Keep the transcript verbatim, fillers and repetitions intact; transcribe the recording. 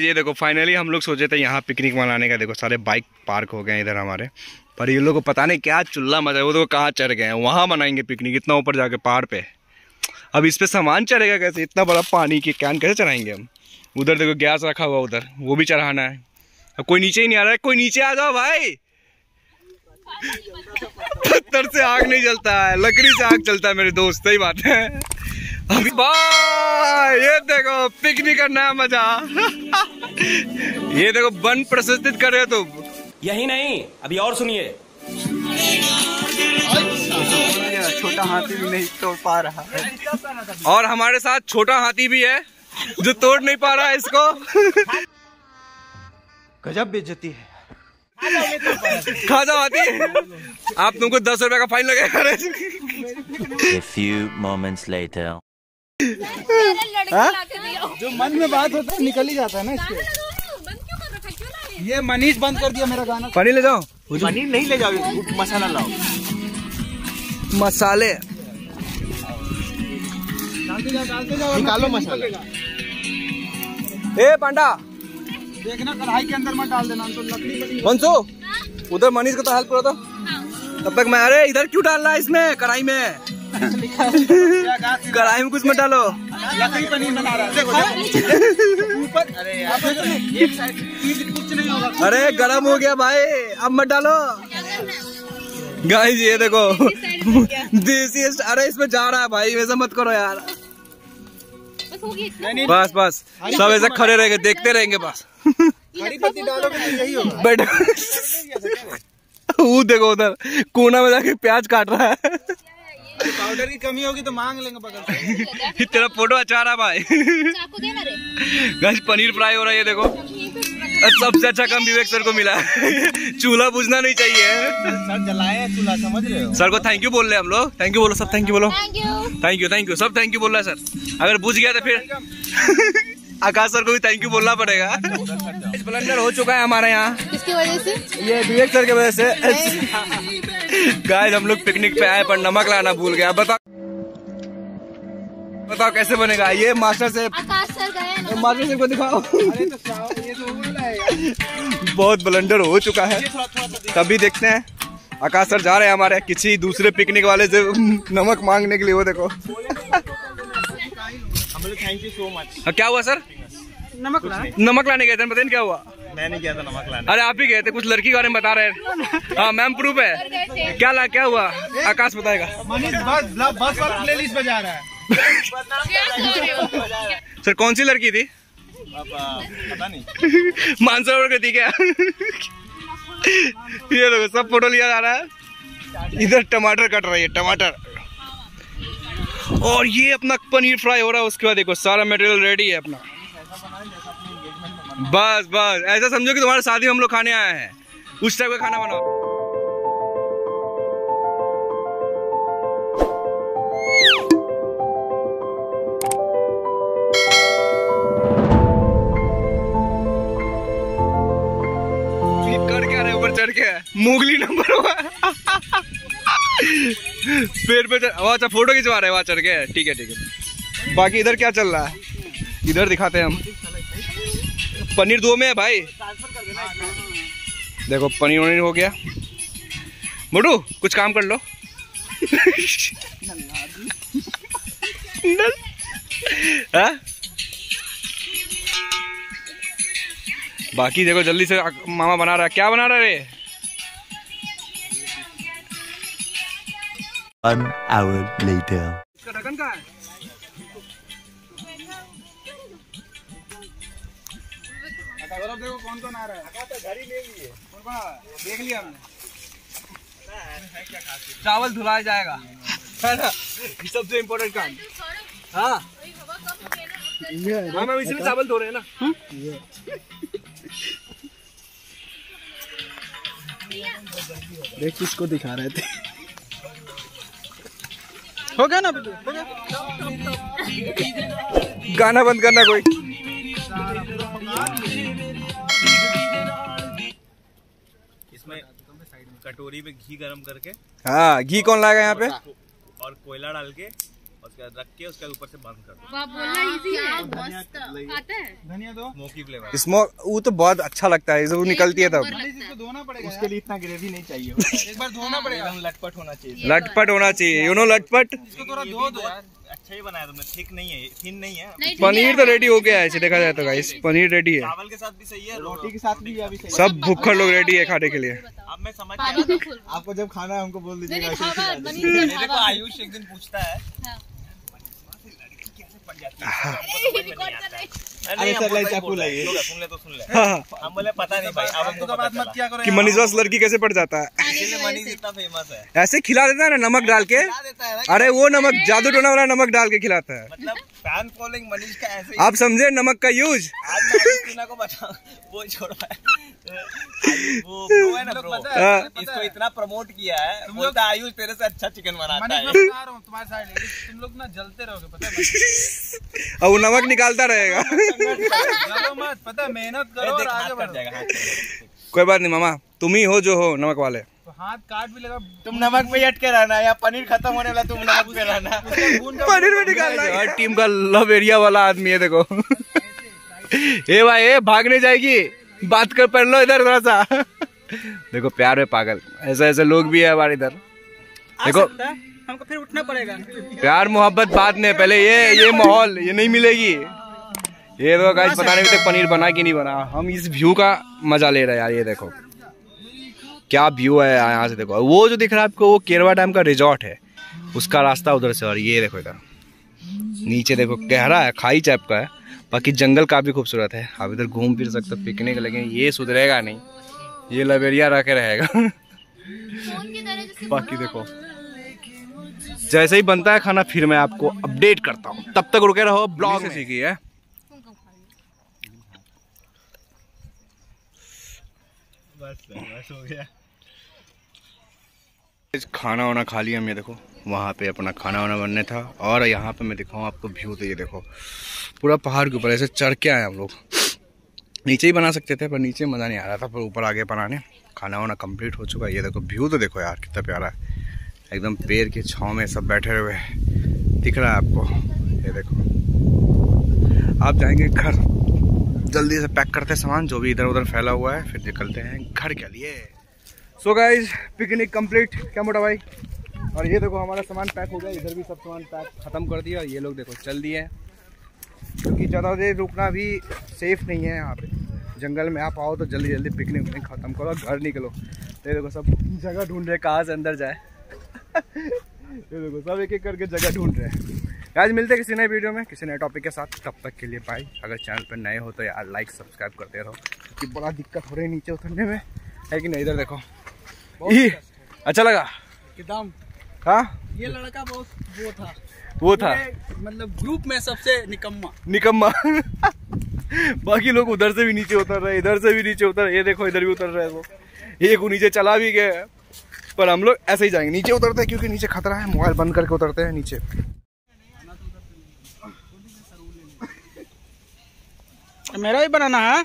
ये देखो फाइनली हम लोग सोचे थे यहाँ पिकनिक मनाने का, देखो सारे बाइक पार्क हो गए इधर हमारे, पर ये लोग को पता नहीं क्या चुल्ला मजा, वो तो कहाँ चढ़ गए हैं, वहाँ मनाएंगे पिकनिक इतना ऊपर जाके पहाड़ पे। अब इस पे सामान चढ़ेगा कैसे, इतना बड़ा पानी की कैन कैसे चढ़ाएंगे हम। उधर देखो गैस रखा हुआ उधर, वो भी चढ़ाना है। अब कोई नीचे ही नहीं आ रहा है, कोई नीचे आ जाओ भाई, पत्थर से आग नहीं जलता है, लकड़ी से आग चलता है मेरे दोस्त, सही बात है। अभी भाई ये देखो पिकनिक का नया मजा, ये देखो वन प्रशस्तित कर रहे हो तुम। यही नहीं अभी और सुनिए, छोटा हाथी भी नहीं तोड़ पा रहा है और हमारे साथ छोटा हाथी भी है जो तोड़ नहीं पा रहा है इसको, गजब बेइज्जती है। खा जाओ हाथी, आप तुमको दस रुपए का फाइन लगेगा। जो मन में बात होता है निकल ही जाता है ना इसके। ये मनीष बंद कर दिया मेरा गाना। पानी ले जाओ, पानी नहीं ले जाओ, मसाला लाओ, मसाले निकालो मसाले। ए पांडा देखना कढ़ाई के अंदर मत डाल देना, तो लकड़ी मंसू उधर मनीष को तो हेल्प करो, तो तब तक मैं, अरे इधर क्यों डाल रहा है इसमें कढ़ाई में, कढ़ाई में कुछ मत डालो, लकड़ी पनीर बना रहा है देखो ऊपर। अरे एक साइड अरे गरम हो गया भाई, अब मत डालो गाइस। ये देखो देसी, अरे इसमें जा रहा है भाई, वैसा मत करो यार, बस बस सब ऐसे खड़े रहेंगे देखते रहेंगे बस। बैठो वो देखो उधर कोना में जाके प्याज काट रहा है, पाउडर की कमी होगी तो मांग लेंगे बगल से। तेरा फोटो अच्छा रहा भाई। गाइस पनीर फ्राई हो रहा है, ये देखो सबसे अच्छा काम विवेक सर को मिला है। चूल्हा बुझना नहीं चाहिए, सर जलाए चूल्हा, समझ रहे हो। सर को थैंक यू बोल रहे हैं हम लोग, थैंक यू बोलो सब, थैंक यू बोलो, थैंक यू थैंक यू सब, थैंक यू बोल रहा है सर। अगर बुझ गया तो फिर आकाश सर को भी थैंक यू बोलना पड़ेगा। सिलेंडर हो चुका है हमारे यहाँ, इसकी वजह से, ये विवेक सर की वजह से। गाइस हम लोग पिकनिक पे आए पर नमक लाना भूल गया, बताओ बताओ कैसे बनेगा ये। मास्टर शेफ आकाश सर गए, मास्टर शेफ को दिखाओ। अरे तो क्या ये तो बोल रहा है, बहुत ब्लंडर हो चुका है। तभी देखते हैं आकाश सर जा रहे हैं हमारे किसी दूसरे पिकनिक वाले से नमक मांगने के लिए, वो देखो। Thank you so much. क्या हुआ सर, नमक नमक लाने गए थे, पता नहीं क्या हुआ, मैं नहीं गया था नमक लाने। अरे आप ही गए थे, कुछ लड़की के बारे में बता रहे हैं। हाँ मैम प्रूफ है, क्या ला क्या हुआ आकाश बताएगा। सर कौन सी लड़की थी पता नहीं, मानसरोवर की थी क्या। ये देखो सब फोटो लिया जा रहा है। इधर टमाटर कट रही है, टमाटर, और ये अपना पनीर फ्राई हो रहा है। उसके बाद देखो सारा मटेरियल रेडी है अपना, बस बस ऐसा समझो कि तुम्हारे शादी में हम लोग खाने आए हैं, उस टाइप का खाना बनाओ। मुगली नंबर पेड़ पे अच्छा फोटो खिंचवा रहे हैं वहाँ चढ़ के, ठीक है ठीक है। बाकी इधर क्या चल रहा है, इधर दिखाते हैं हम। पनीर दो में है भाई, देखो पनीर वनीर हो गया। मोटू कुछ काम कर लो। बाकी देखो जल्दी से मामा बना रहा है, क्या बना रहा है रे। One hour later. इसका ढक्कन कहाँ है? अगर देखो कौन कौन आ रहा है। घड़ी ले लिए। देख लिया हमने। चावल धुला जाएगा, है ना? सबसे इम्पोर्टेंट काम। हाँ। हाँ मैम इसलिए चावल धो रहे हैं ना। देख किसको दिखा रहे थे। हो गया ना, हो गया। गाना बंद करना कोई। इसमें कटोरी में घी गरम करके, हाँ घी कौन लाएगा यहाँ पे, और कोयला डाल के रख के उसके ऊपर से बर्न कर दो। बोलना इजी है, मस्त आता है। धनिया दो, मोकी फ्लेवर। स्मोक वो तो बहुत अच्छा लगता है, वो निकलती है तब। इसको धोना पड़ेगा, उसके लिए इतना ग्रेवी नहीं चाहिए। एक बार धोना पड़ेगा, एकदम लटपट होना चाहिए। लटपट होना चाहिए, यू नो लटपट। इसको थोड़ा धो दो यार। अच्छा ही बनाया तुमने, ठीक नहीं है, थिन नहीं है। पनीर तो रेडी हो गया है, देखा जाए तो गाइस पनीर रेडी है। चावल के साथ भी सही है, रोटी के साथ भी अभी सही है। सब भूखा लोग रेडी है खाने के लिए। अब मैं समझ गया, आपको जब खाना है हमको बोल दीजिएगा। आयुष एक दिन पूछता है कि मनीष लड़की कैसे पड़ जाता है, ऐसे खिला देता है ना नमक डाल के। अरे वो नमक जादू टोना वाला नमक डाल के खिलाता है, मतलब फैन फॉलोइंग मनीष का ऐसे। आप समझे नमक का यूज। वो छोड़ा वो ब्रो है ना, ब्रो इसको इतना प्रमोट किया है, बोलता आयुष तेरे से अच्छा चिकन बनाता है। तुम्हारे साइड तुम लोग ना जलते रहोगे, पता है। और वो नमक निकालता रहेगा। जलो मत, पता है, मेहनत करो और आगे बढ़ जाएगा। कोई बात नहीं मामा, तुम ही हो जो हो नमक वाले। हाथ काट भी लगा, तुम नमक पे अटके रहना, या पनीर खत्म होने वाला तुम नमक पे रहना, पनीर में निकालना। हर टीम का लव एरिया वाला आदमी है, देखो ये भाई ये भागने जाएगी, बात कर पढ़ लो इधर थोड़ा सा। देखो प्यार में पागल, ऐसे ऐसे लोग भी है हमारे इधर। देखो हमको फिर उठना पड़ेगा। प्यार मोहब्बत बात नहीं, पहले ये ये माहौल ये नहीं मिलेगी। ये देखो गाइस, पता नहीं तक पनीर बना कि नहीं बना। हम इस व्यू का मजा ले रहे हैं यार, ये देखो क्या व्यू है यहाँ से। देखो वो जो दिख रहा है आपको, वो केरवा डैम का रिजॉर्ट है, उसका रास्ता उधर से। और ये देखो इधर नीचे देखो, गहरा है, खाई टाइप का है। बाकी जंगल काफ़ी खूबसूरत है, आप इधर घूम फिर सकते हो, पिकनिक लगे। ये सुधरेगा नहीं, ये लबेरिया रह के रहेगा। बाकी देखो जैसे ही बनता है खाना फिर मैं आपको अपडेट करता हूँ, तब तक रुके रहो ब्लॉग में। सीखी है बस, बस हो गया खाना वाना खा लिया। मैं देखो वहाँ पे अपना खाना वाना बनने था, और यहाँ पे मैं दिखाऊँ आपको व्यू। तो ये देखो पूरा पहाड़ के ऊपर ऐसे चढ़ के आए हम लोग। नीचे ही बना सकते थे पर नीचे मज़ा नहीं आ रहा था, पर ऊपर आगे बनाने। खाना वाना कंप्लीट हो चुका है, ये देखो व्यू तो देखो यार कितना प्यारा है, एकदम पेड़ के छाँव में सब बैठे हुए दिख रहा है आपको। ये देखो आप जाएंगे घर, जल्दी से पैक करते सामान जो भी इधर उधर फैला हुआ है, फिर निकलते हैं घर के लिए। सो गाइज पिकनिक कंप्लीट, क्या मोटा भाई। और ये देखो हमारा सामान पैक हो गया, इधर भी सब सामान पैक ख़त्म कर दिया। और ये लोग देखो चल दिए, क्योंकि ज़्यादा देर रुकना भी सेफ़ नहीं है यहाँ पे। जंगल में आप आओ तो जल्दी जल्दी पिकनिक विकनिक ख़त्म करो, घर निकलो। तो ये देखो सब जगह ढूंढ रहे कहाँ से अंदर जाए। ये देखो सब एक एक करके जगह ढूंढ रहे हैं। आज मिलते हैं किसी नए वीडियो में किसी नए टॉपिक के साथ, तब तक के लिए बाय। अगर चैनल पर नए हो तो यार लाइक सब्सक्राइब करते रहो, क्योंकि बड़ा दिक्कत हो रही है नीचे उतरने में, है कि नहीं। इधर देखो अच्छा लगा किदाम। हाँ ये लड़का बहुत वो था वो था मतलब ग्रुप में सबसे निकम्मा निकम्मा। बाकी लोग उधर से भी नीचे उतर रहे, इधर से भी नीचे उतर, ये देखो इधर भी उतर रहे वो। ये को नीचे चला भी गया, पर हम लोग ऐसे ही जाएंगे। नीचे उतरते हैं क्योंकि नीचे खतरा है, मोबाइल बंद करके उतरते हैं नीचे। मेरा ही बनाना है।